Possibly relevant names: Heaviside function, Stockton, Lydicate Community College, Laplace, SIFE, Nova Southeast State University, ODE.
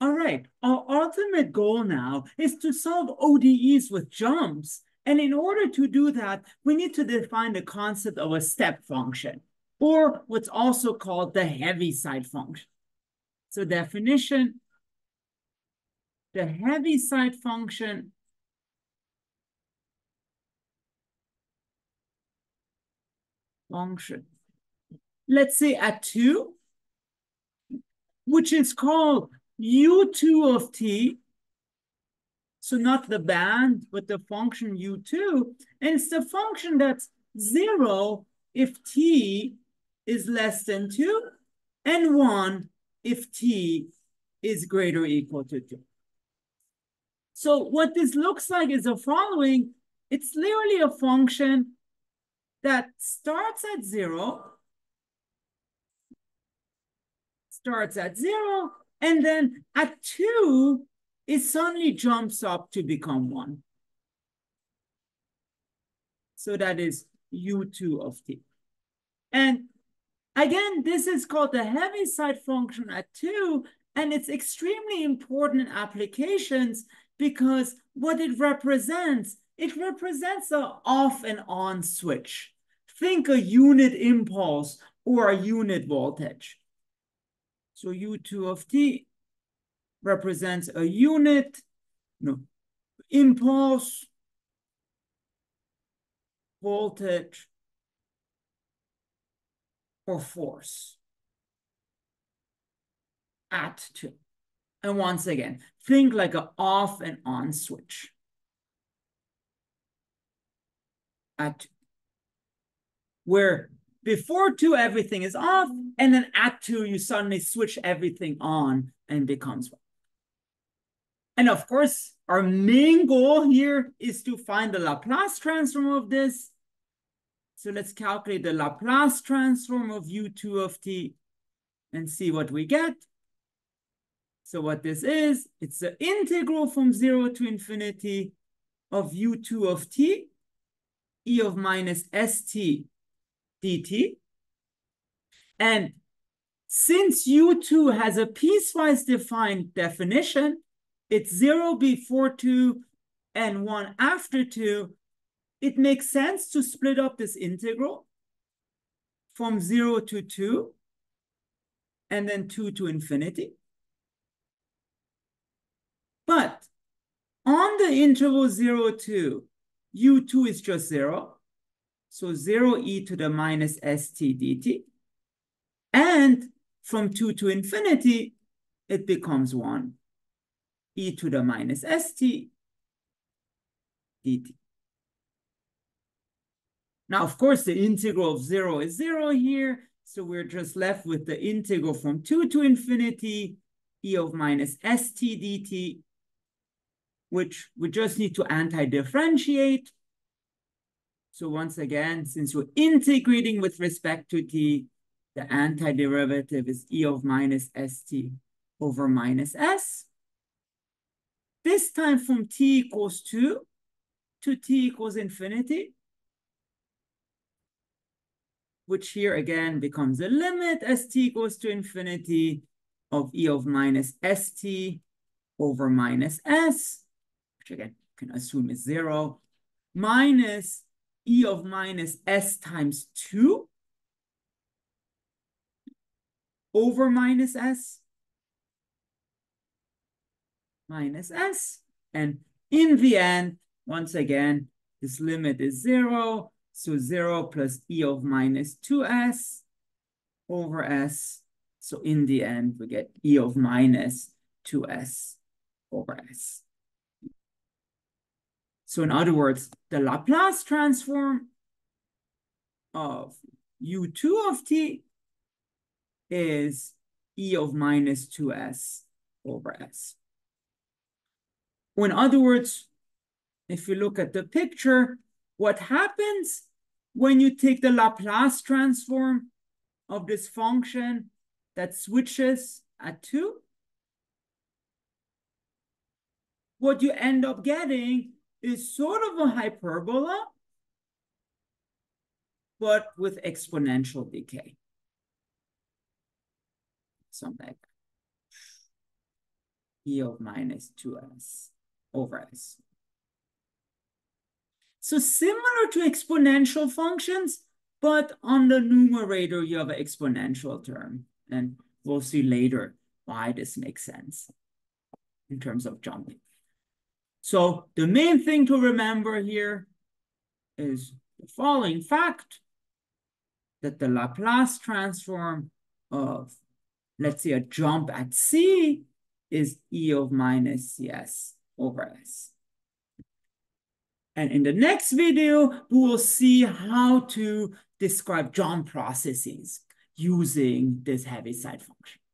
All right, our ultimate goal now is to solve ODEs with jumps. And in order to do that, we need to define the concept of a step function, or what's also called the Heaviside function. So definition, the Heaviside function let's say at 2, which is called u2 of t, so not the band, but the function u2, and it's the function that's 0 if t is less than 2, and 1 if t is greater or equal to 2. So what this looks like is the following. It's literally a function that starts at zero, and then at 2, it suddenly jumps up to become 1. So that is u2 of t. And again, this is called the Heaviside function at 2, and it's extremely important in applications because what it represents an off and on switch. Think a unit impulse or a unit voltage. So u2 of t represents a unit, impulse, voltage, or force at 2. And once again, think like an off and on switch at 2, where before 2, everything is off, and then at 2, you suddenly switch everything on and becomes 1. And of course, our main goal here is to find the Laplace transform of this. So let's calculate the Laplace transform of u2 of t and see what we get. So what this is, it's the integral from 0 to infinity of u2 of t, e of minus st dt. And since u2 has a piecewise defined definition, it's 0 before 2 and 1 after 2, it makes sense to split up this integral from 0 to 2 and then 2 to infinity. But on the interval 0, 2, u2 is just 0. So 0 e to the minus st dt. And from 2 to infinity, it becomes 1 e to the minus st dt. Now, of course, the integral of 0 is 0 here. So we're just left with the integral from 2 to infinity, e of minus st dt, which we just need to anti-differentiate. So once again, since we're integrating with respect to t, the antiderivative is e of minus st over minus s. This time from t equals 2 to t equals infinity, which here again becomes the limit as t goes to infinity of e of minus st over minus s, which again you can assume is 0, minus e of minus s times 2 over minus s. And in the end, once again, this limit is 0. So 0 plus e of minus 2s over s. So in the end, we get e of minus 2s over s. So in other words, the Laplace transform of u2 of t is e of minus 2s over s. Or in other words, if you look at the picture, what happens when you take the Laplace transform of this function that switches at 2? What you end up getting is sort of a hyperbola, but with exponential decay. Something like that. e of minus 2s over s. So similar to exponential functions, but on the numerator, you have an exponential term. And we'll see later why this makes sense in terms of jumping. So the main thing to remember here is the following fact, that the Laplace transform of, let's say, a jump at C is e of minus cs over s. And in the next video, we will see how to describe jump processes using this Heaviside function.